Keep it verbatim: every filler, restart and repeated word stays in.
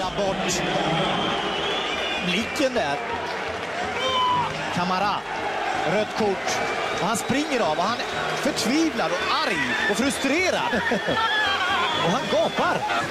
rädda bort blicken där. Kamara, rött kort. Och han springer av och han förtvivlar och arg och frustrerad. Och han gapar.